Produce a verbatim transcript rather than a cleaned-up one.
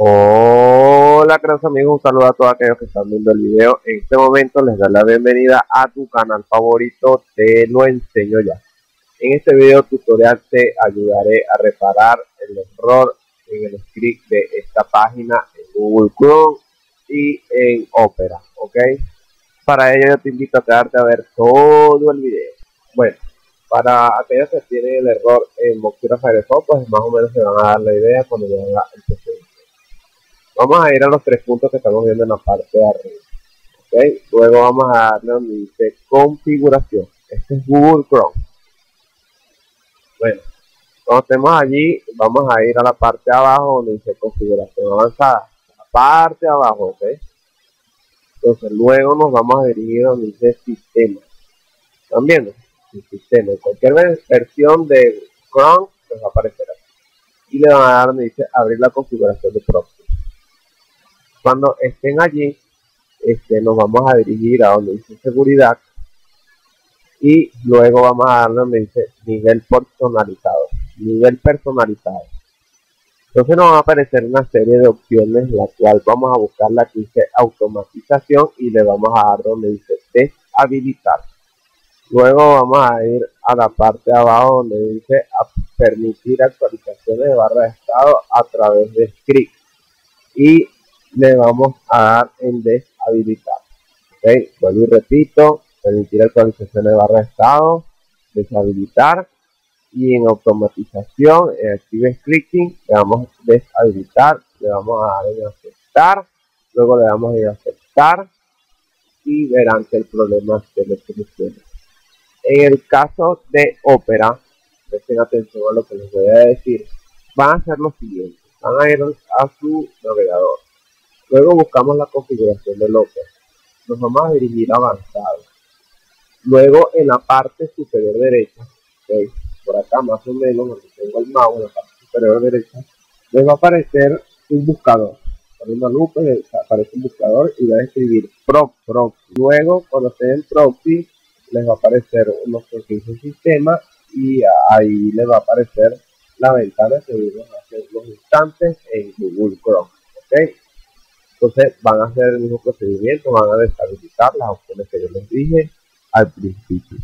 Hola queridos amigos, un saludo a todos aquellos que están viendo el video. En este momento les da la bienvenida a tu canal favorito, Te Lo Enseño Ya. En este video tutorial te ayudaré a reparar el error en el script de esta página en Google Chrome y en Opera, ¿ok? Para ello yo te invito a quedarte a ver todo el video. Bueno, para aquellos que tienen el error en Mozilla Firefox, pues más o menos se van a dar la idea cuando ya haga el procedimiento. Vamos a ir a los tres puntos que estamos viendo en la parte de arriba, ¿okay? Luego vamos a darle donde dice configuración. Este es Google Chrome. Bueno, cuando estemos allí, vamos a ir a la parte de abajo donde dice configuración avanzada. La parte de abajo, ¿ok? Entonces luego nos vamos a dirigir donde dice sistema. ¿Están viendo? El sistema. En cualquier versión de Chrome les va a aparecer aquí. Y le van a dar donde dice abrir la configuración de proxy. Cuando estén allí, este, nos vamos a dirigir a donde dice seguridad y luego vamos a darle donde dice nivel personalizado. Nivel personalizado. Entonces nos va a aparecer una serie de opciones, la cual vamos a buscar la que dice automatización y le vamos a dar donde dice deshabilitar. Luego vamos a ir a la parte de abajo donde dice permitir actualizaciones de barra de estado a través de script. Y le vamos a dar en deshabilitar, ¿okay? Vuelvo y repito, permitir actualizaciones de barra de estado, deshabilitar, y en automatización, en active scripting, le damos deshabilitar, le vamos a dar en aceptar, luego le damos en aceptar, y verán que el problema se le soluciona. En el caso de Opera, presten atención a lo que les voy a decir, van a hacer lo siguiente, van a ir a su navegador. Luego buscamos la configuración del Opera. Nos vamos a dirigir a avanzado. Luego en la parte superior derecha, ¿okay? Por acá más o menos, donde tengo el mouse, en la parte superior derecha, les va a aparecer un buscador. Con una lupa les aparece un buscador y va a escribir prop, proxy. Luego cuando estén en proxy, les va a aparecer unos pequeños sistemas y ahí les va a aparecer la ventana que vimos hace unos instantes en Google Chrome, ¿ok? Entonces van a hacer el mismo procedimiento, van a deshabilitar las opciones que yo les dije al principio.